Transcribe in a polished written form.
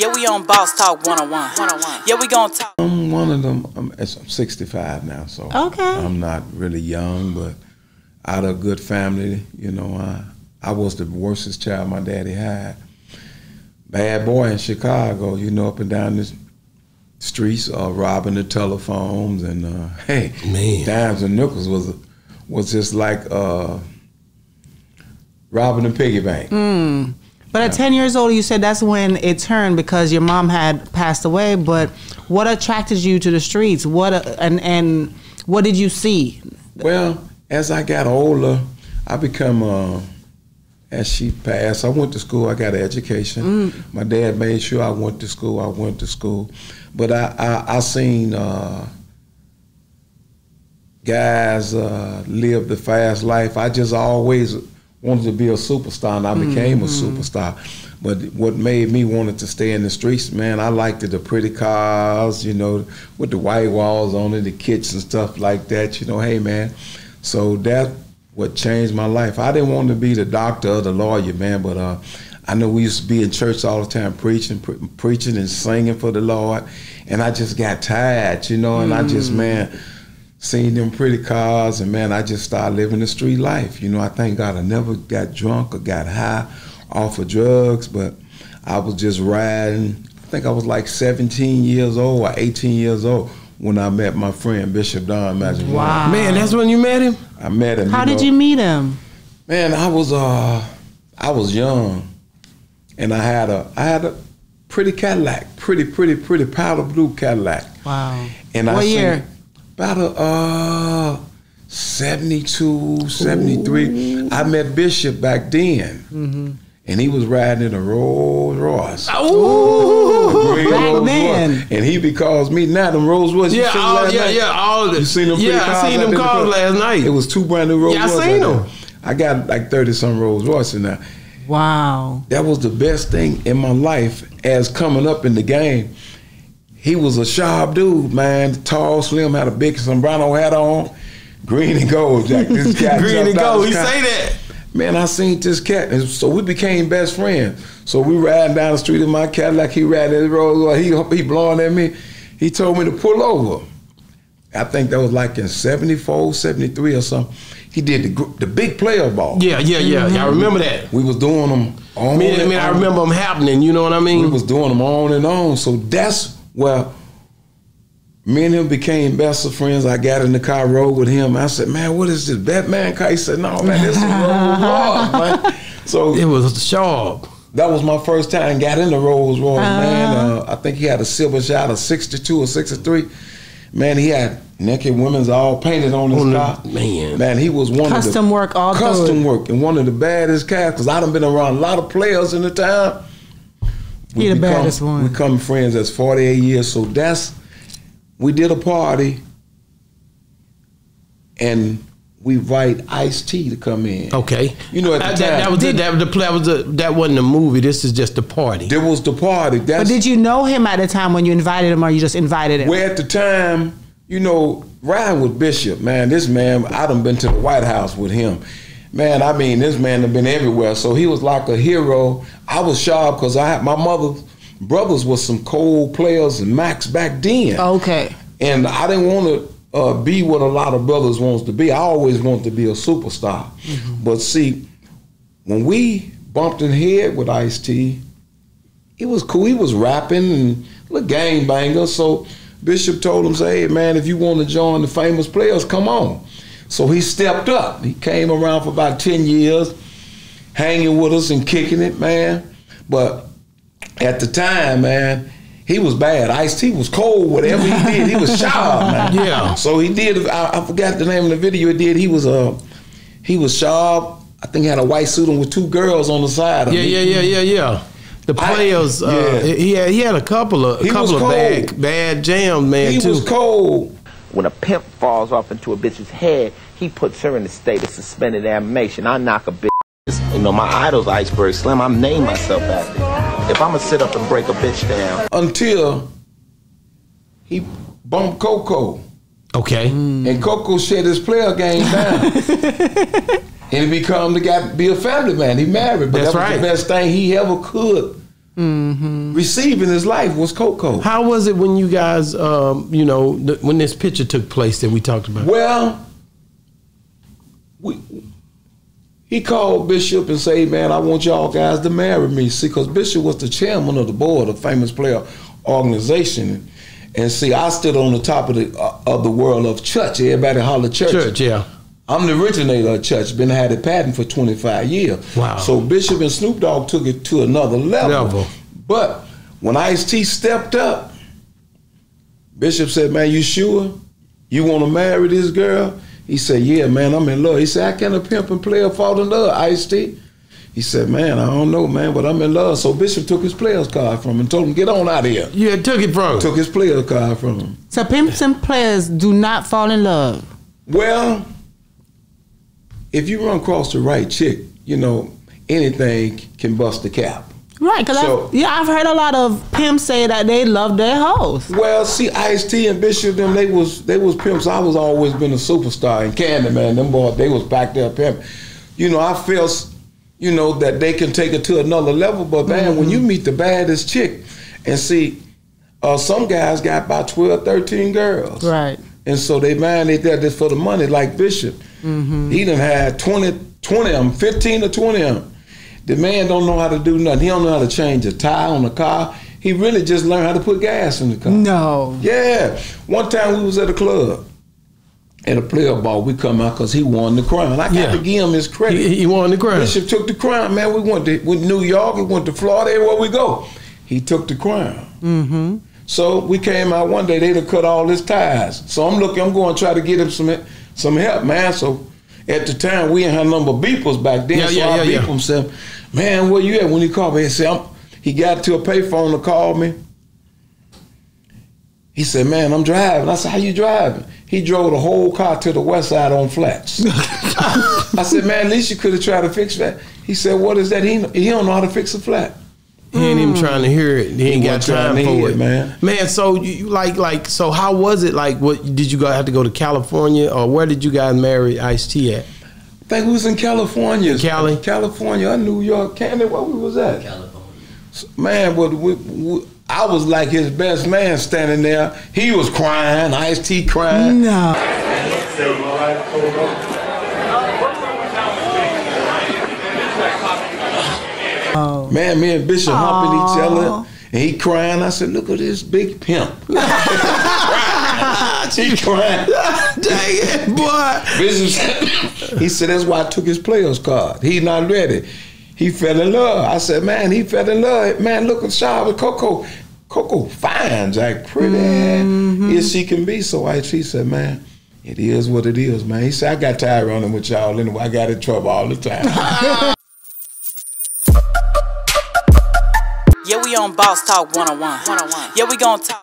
Yeah, we on Boss Talk 101. Yeah, we gonna talk. I'm one of them. I'm 65 now, so okay. I'm not really young, but out of a good family, you know, I was the worstest child my daddy had. Bad boy in Chicago, you know, up and down the streets, robbing the telephones, and hey, man. Dimes and nickels was just like robbing a piggy bank. Mm. But at 10 years old, you said that's when it turned because your mom had passed away. But what attracted you to the streets? And what did you see? Well, as I got older, I become. As she passed, I went to school. I got an education. Mm. My dad made sure I went to school. But I seen guys live the fast life. I just always wanted to be a superstar, and I became a superstar. But what made me wanted to stay in the streets, man, I liked the pretty cars, you know, with the white walls on it, the kitchen and stuff like that, you know, hey, man. So that what changed my life. I didn't want to be the doctor or the lawyer, man, but I know we used to be in church all the time preaching and singing for the Lord, and I just got tired, you know, and I just, man, seen them pretty cars, and, man, I just started living the street life. You know, I thank God I never got drunk or got high off of drugs, but I was just riding. I think I was like 17 years old or 18 years old when I met my friend Bishop Don Magic. Wow. Man, that's when you met him? I met him. How did you meet him? Man, I was young, and I had a pretty Cadillac, pretty powder blue Cadillac. Wow. And what year? About a 72, 73. Ooh. I met Bishop back then. Mm-hmm. And he was riding in a Rolls Royce. Ooh, back then. And he because me now them Rolls Royce. Yeah, all of it. You seen them? Yeah, I seen them cars last night. It was two brand new Rolls Royces. Yeah, I seen them. I got like 30-some Rolls Royces now. Wow. That was the best thing in my life as coming up in the game. He was a sharp dude, man. Tall, slim, had a big sombrano hat on, green and gold. Jack, this guy green and gold. He say that. Man, I seen this cat, and so we became best friends. So we riding down the street in my Cadillac. He riding his road. He blowing at me. He told me to pull over. I think that was like in 74, 73 or something. He did the big player ball. Yeah. I remember that. We was doing them on and on. I remember them happening. You know what I mean? We was doing them on and on. So that's where me and him became best of friends. I got in the car, rode with him. I said, man, what is this, Batman car? He said, no, man, this is Rolls Royce, man. So it was sharp. That was my first time got in the Rolls Royce, man. I think he had a silver shot, a 62 or 63. Man, he had naked women's all painted on his car. Man, he was one of the custom work all through. Custom work, and one of the baddest cats, because I done been around a lot of players in the town. He the baddest one. We become friends. That's 48 years, so that's. We did a party, and we invite Ice T to come in. Okay, you know at the time that wasn't a movie. This is just the party. There was the party. But did you know him at the time when you invited him, or you just invited him? Well, at the time, you know, riding with Bishop, man. This man, I done been to the White House with him, man. I mean, this man done been everywhere. So he was like a hero. I was sharp because I had my mother. Brothers was some cold players and Max back then. Okay. And I didn't want to be what a lot of brothers wants to be. I always wanted to be a superstar. Mm-hmm. But see, when we bumped in head with Ice T, it was cool. He was rapping and a little gangbanger. So Bishop told him, say, hey, man, if you want to join the famous players, come on. So he stepped up. He came around for about 10 years, hanging with us and kicking it, man. But at the time, man, he was bad. Ice-T was cold. Whatever he did, he was sharp, man. Yeah. So he did. I forgot the name of the video. He did. He was sharp. I think he had a white suit on with two girls on the side of him. Yeah. The players. He had a couple of bad jams, man. He was cold. When a pimp falls off into a bitch's head, he puts her in the state of suspended animation. I knock a bitch. You know, my idol's Iceberg Slim. I named myself after him. If I'm going to sit up and break a bitch down. Until he bumped Coco. Okay. And Coco shut his player game down. And he become the guy, be a family man. He married. But that was the best thing he ever could Mm-hmm. Receiving his life was Coco. How was it when you guys, you know, when this picture took place that we talked about? Well, he called Bishop and said, man, I want y'all guys to marry me. See, because Bishop was the chairman of the board of Famous Player Organization. And see, I stood on the top of the world of church. Everybody hollered church. Church, yeah. I'm the originator of church. Been had a patent for 25 years. Wow. So Bishop and Snoop Dogg took it to another level. But when Ice T stepped up, Bishop said, man, you sure? You want to marry this girl? He said, yeah, man, I'm in love. He said, how can a pimp and player fall in love, Ice T? He said, man, I don't know, man, but I'm in love. So Bishop took his player's card from him and told him, get on out of here. Yeah, took it from him. Took his player's card from him. So pimps and players do not fall in love. Well, if you run across the right chick, you know, anything can bust the cap. Right, because so, yeah, I've heard a lot of pimps say that they love their hoes. Well, see, Ice T and Bishop, them, they was pimps. I was always been a superstar. And Candyman, them boys, they was back there pimp. You know, I felt, you know, that they can take it to another level. But, man, mm-hmm. when you meet the baddest chick, and see, some guys got about 12, 13 girls. Right. And so they mind it there just for the money, like Bishop. Mm-hmm. He done had 20 of them, 15 or 20 of them. The man don't know how to do nothing. He don't know how to change a tire on a car. He really just learned how to put gas in the car. No. Yeah. One time we was at a club, at a player ball. We come out because he won the crown. I got to give him his credit. He won the crown. Bishop took the crown, man. We went to New York. We went to Florida. Everywhere we go, he took the crown. Mm-hmm. So we came out one day, they done cut all his ties. So I'm looking, I'm going to try to get him some help, man. So at the time, we didn't have a number of beepers back then, so I beeped himself. Man, where you at? When he called me, he said, he got to a payphone and called me. He said, man, I'm driving. I said, how you driving? He drove the whole car to the west side on flats. I said, man, at least you could have tried to fix that. He said, what is that? He don't know how to fix a flat. He ain't even trying to hear it. He ain't got time for it, man. Man, so you so how was it? Like, what did you guys have to go to California, or where did you guys marry Ice T at? I think we was in California, Cali, California, New York, Canada. Where we was at? California. Man, but I was like his best man standing there. He was crying. Ice T crying. No. Oh. Man, me and Bishop humping each other, and he crying. I said, "Look at this big pimp." He crying. Dang it, boy. Bishop, he said, "That's why I took his player's card. He not ready. He fell in love." I said, "Man, he fell in love. Man, look at Shaw with Coco. Coco fine, like pretty as she can be." So he said, "Man, it is what it is, man." He said, "I got tired running with y'all anyway. I got in trouble all the time." Yeah, we on Boss Talk 101. Yeah, we gon' talk.